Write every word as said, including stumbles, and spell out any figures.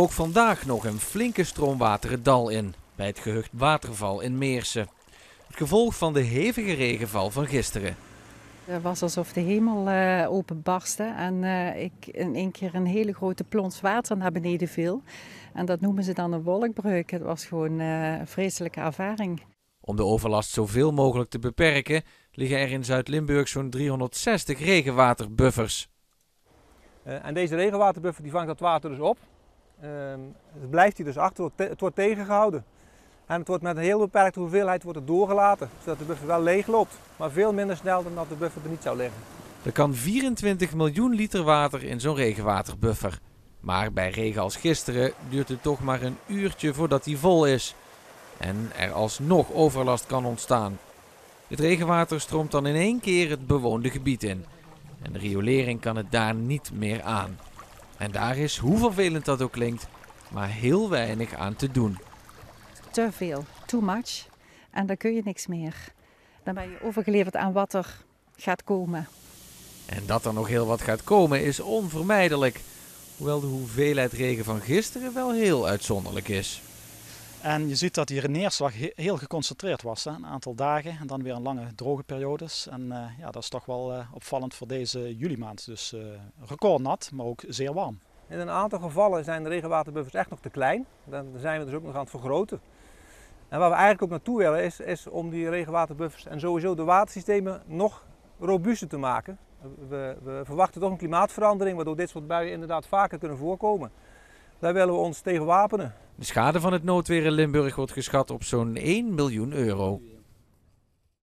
Ook vandaag nog een flinke stroom water het dal in, bij het gehucht Waterval in Meersen. Het gevolg van de hevige regenval van gisteren. Het was alsof de hemel uh, openbarstte en uh, ik in één keer een hele grote plons water naar beneden viel. En dat noemen ze dan een wolkbreuk. Het was gewoon uh, een vreselijke ervaring. Om de overlast zoveel mogelijk te beperken, liggen er in Zuid-Limburg zo'n driehonderdzestig regenwaterbuffers. Uh, en deze regenwaterbuffer die vangt dat water dus op. Uh, het blijft hier dus achter, het wordt tegengehouden. En het wordt met een heel beperkte hoeveelheid wordt het doorgelaten, zodat de buffer wel leeg loopt. Maar veel minder snel dan dat de buffer er niet zou liggen. Er kan vierentwintig miljoen liter water in zo'n regenwaterbuffer. Maar bij regen als gisteren duurt het toch maar een uurtje voordat die vol is. En er alsnog overlast kan ontstaan. Het regenwater stroomt dan in één keer het bewoonde gebied in. En de riolering kan het daar niet meer aan. En daar is, hoe vervelend dat ook klinkt, maar heel weinig aan te doen. Te veel, too much. En dan kun je niks meer. Dan ben je overgeleverd aan wat er gaat komen. En dat er nog heel wat gaat komen is onvermijdelijk. Hoewel de hoeveelheid regen van gisteren wel heel uitzonderlijk is. En je ziet dat hier neerslag heel geconcentreerd was. Hè? Een aantal dagen en dan weer een lange droge periodes. En uh, ja, dat is toch wel uh, opvallend voor deze julimaand. Dus uh, recordnat, maar ook zeer warm. In een aantal gevallen zijn de regenwaterbuffers echt nog te klein. Dan zijn we dus ook nog aan het vergroten. En waar we eigenlijk ook naartoe willen is, is om die regenwaterbuffers en sowieso de watersystemen nog robuuster te maken. We, we verwachten toch een klimaatverandering waardoor dit soort buien inderdaad vaker kunnen voorkomen. Daar willen we ons tegen wapenen. De schade van het noodweer in Limburg wordt geschat op zo'n één miljoen euro.